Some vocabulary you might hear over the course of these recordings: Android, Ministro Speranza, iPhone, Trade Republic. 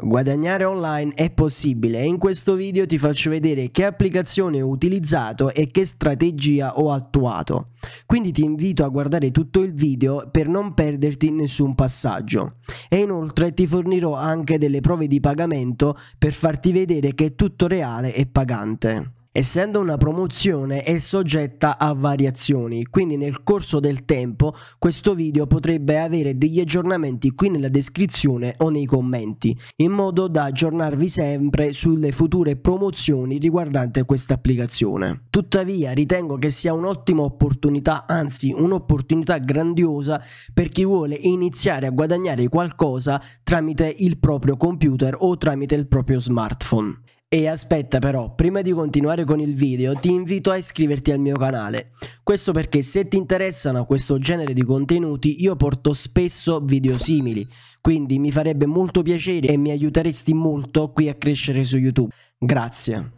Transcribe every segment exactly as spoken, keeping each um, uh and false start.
Guadagnare online è possibile e in questo video ti faccio vedere che applicazione ho utilizzato e che strategia ho attuato. Quindi ti invito a guardare tutto il video per non perderti nessun passaggio. E inoltre ti fornirò anche delle prove di pagamento per farti vedere che è tutto reale e pagante. Essendo una promozione è soggetta a variazioni, quindi nel corso del tempo questo video potrebbe avere degli aggiornamenti qui nella descrizione o nei commenti, in modo da aggiornarvi sempre sulle future promozioni riguardante questa applicazione. Tuttavia ritengo che sia un'ottima opportunità, anzi un'opportunità grandiosa per chi vuole iniziare a guadagnare qualcosa tramite il proprio computer o tramite il proprio smartphone. E aspetta però, prima di continuare con il video ti invito a iscriverti al mio canale, questo perché se ti interessano questo genere di contenuti io porto spesso video simili, quindi mi farebbe molto piacere e mi aiuteresti molto qui a crescere su YouTube. Grazie.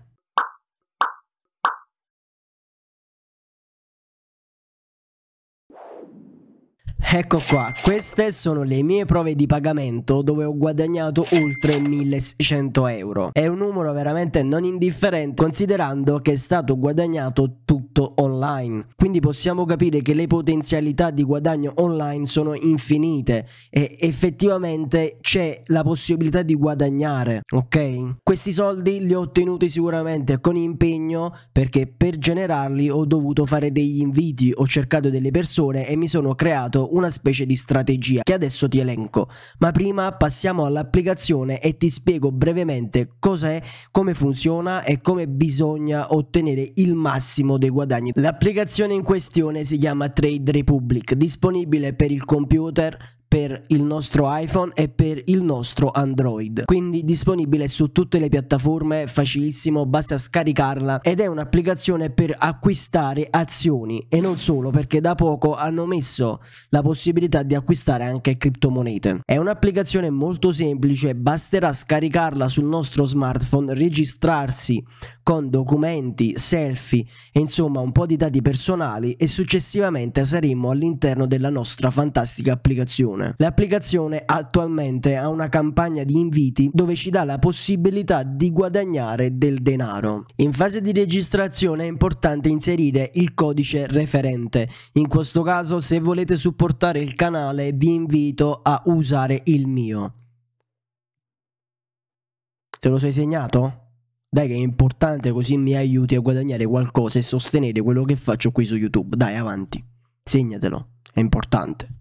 Ecco qua, queste sono le mie prove di pagamento dove ho guadagnato oltre milleseicento euro. È un numero veramente non indifferente considerando che è stato guadagnato tutto online. Quindi possiamo capire che le potenzialità di guadagno online sono infinite e effettivamente c'è la possibilità di guadagnare, ok? Questi soldi li ho ottenuti sicuramente con impegno perché per generarli ho dovuto fare degli inviti, ho cercato delle persone e mi sono creato una specie di strategia che adesso ti elenco, ma prima passiamo all'applicazione e ti spiego brevemente cos'è, come funziona e come bisogna ottenere il massimo dei guadagni. L'applicazione in questione si chiama Trade Republic, disponibile per il computer, per il nostro iPhone e per il nostro Android, quindi disponibile su tutte le piattaforme, facilissimo, basta scaricarla ed è un'applicazione per acquistare azioni e non solo, perché da poco hanno messo la possibilità di acquistare anche criptomonete. È un'applicazione molto semplice, basterà scaricarla sul nostro smartphone, registrarsi con documenti, selfie e insomma un po' di dati personali e successivamente saremo all'interno della nostra fantastica applicazione. L'applicazione attualmente ha una campagna di inviti dove ci dà la possibilità di guadagnare del denaro. In fase di registrazione è importante inserire il codice referente. In questo caso, se volete supportare il canale, vi invito a usare il mio. Te lo sei segnato? Dai che è importante, così mi aiuti a guadagnare qualcosa e sostenere quello che faccio qui su YouTube. Dai, avanti, segnatelo, è importante.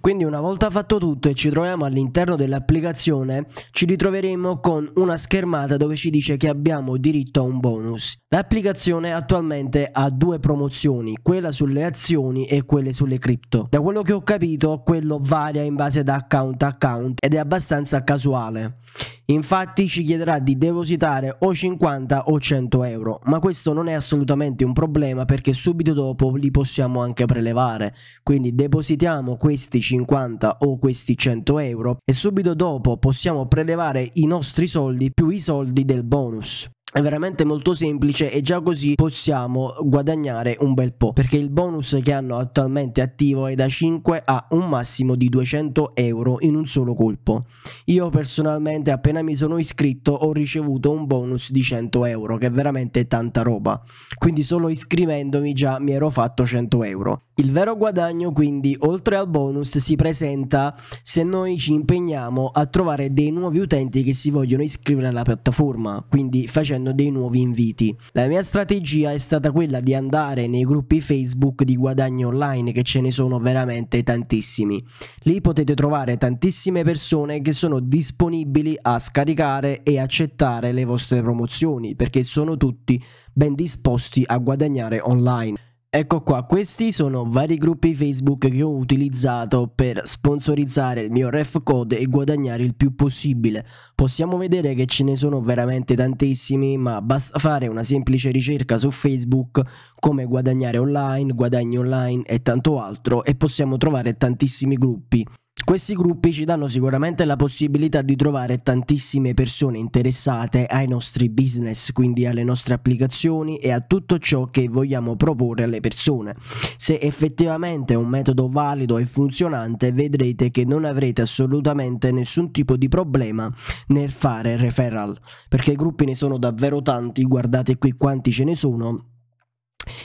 Quindi una volta fatto tutto e ci troviamo all'interno dell'applicazione, ci ritroveremo con una schermata dove ci dice che abbiamo diritto a un bonus. L'applicazione attualmente ha due promozioni, quella sulle azioni e quelle sulle cripto. Da quello che ho capito, quello varia in base da account a account ed è abbastanza casuale. Infatti ci chiederà di depositare o cinquanta o cento euro, ma questo non è assolutamente un problema perché subito dopo li possiamo anche prelevare. Quindi depositiamo questi cinquanta o questi cento euro e subito dopo possiamo prelevare i nostri soldi più i soldi del bonus. È veramente molto semplice e già così possiamo guadagnare un bel po', perché il bonus che hanno attualmente attivo è da cinque a un massimo di duecento euro in un solo colpo. Io personalmente appena mi sono iscritto ho ricevuto un bonus di cento euro, che è veramente tanta roba, quindi solo iscrivendomi già mi ero fatto cento euro. Il vero guadagno quindi oltre al bonus si presenta se noi ci impegniamo a trovare dei nuovi utenti che si vogliono iscrivere alla piattaforma, quindi facendo dei nuovi inviti. La mia strategia è stata quella di andare nei gruppi Facebook di guadagni online, che ce ne sono veramente tantissimi. Lì potete trovare tantissime persone che sono disponibili a scaricare e accettare le vostre promozioni, perché sono tutti ben disposti a guadagnare online. Ecco qua, questi sono vari gruppi Facebook che ho utilizzato per sponsorizzare il mio ref code e guadagnare il più possibile. Possiamo vedere che ce ne sono veramente tantissimi, ma basta fare una semplice ricerca su Facebook come guadagnare online, guadagni online e tanto altro e possiamo trovare tantissimi gruppi. Questi gruppi ci danno sicuramente la possibilità di trovare tantissime persone interessate ai nostri business, quindi alle nostre applicazioni e a tutto ciò che vogliamo proporre alle persone. Se effettivamente è un metodo valido e funzionante, vedrete che non avrete assolutamente nessun tipo di problema nel fare referral, perché i gruppi ne sono davvero tanti, guardate qui quanti ce ne sono.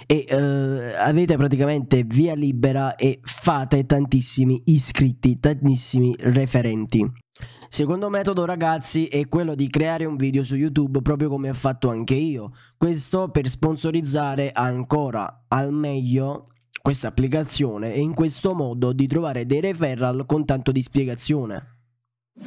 E uh, avete praticamente via libera e fate tantissimi iscritti, tantissimi referenti. Secondo metodo, ragazzi, è quello di creare un video su YouTube, proprio come ho fatto anche io. Questo per sponsorizzare ancora al meglio questa applicazione e in questo modo di trovare dei referral con tanto di spiegazione.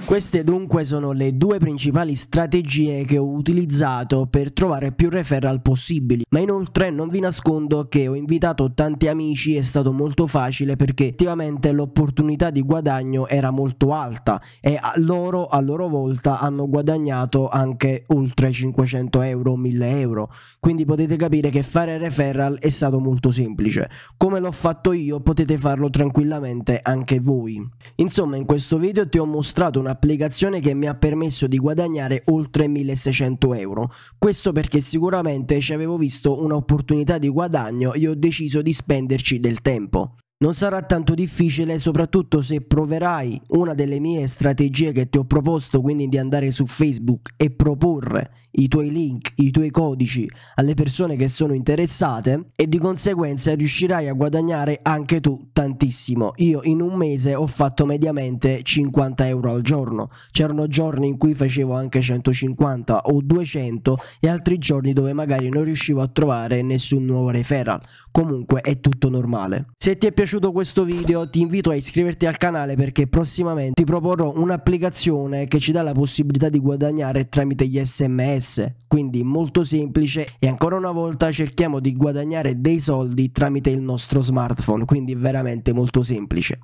Queste dunque sono le due principali strategie che ho utilizzato per trovare più referral possibili, ma inoltre non vi nascondo che ho invitato tanti amici, è stato molto facile perché effettivamente l'opportunità di guadagno era molto alta e a loro a loro volta hanno guadagnato anche oltre cinquecento euro, mille euro, quindi potete capire che fare referral è stato molto semplice. Come l'ho fatto io potete farlo tranquillamente anche voi. Insomma, in questo video ti ho mostrato un'applicazione che mi ha permesso di guadagnare oltre milleseicento euro. Questo perché sicuramente ci avevo visto un'opportunità di guadagno e ho deciso di spenderci del tempo. Non sarà tanto difficile, soprattutto se proverai una delle mie strategie che ti ho proposto, quindi di andare su Facebook e proporre i tuoi link, i tuoi codici alle persone che sono interessate, e di conseguenza riuscirai a guadagnare anche tu tantissimo. Io in un mese ho fatto mediamente cinquanta euro al giorno, c'erano giorni in cui facevo anche centocinquanta o duecento e altri giorni dove magari non riuscivo a trovare nessun nuovo referral. Comunque è tutto normale. Se ti è piaciuto Se ti è piaciuto questo video ti invito a iscriverti al canale, perché prossimamente ti proporrò un'applicazione che ci dà la possibilità di guadagnare tramite gli sms, quindi molto semplice, e ancora una volta cerchiamo di guadagnare dei soldi tramite il nostro smartphone, quindi veramente molto semplice.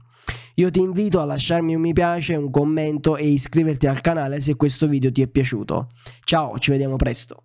Io ti invito a lasciarmi un mi piace, un commento e iscriverti al canale se questo video ti è piaciuto. Ciao, ci vediamo presto.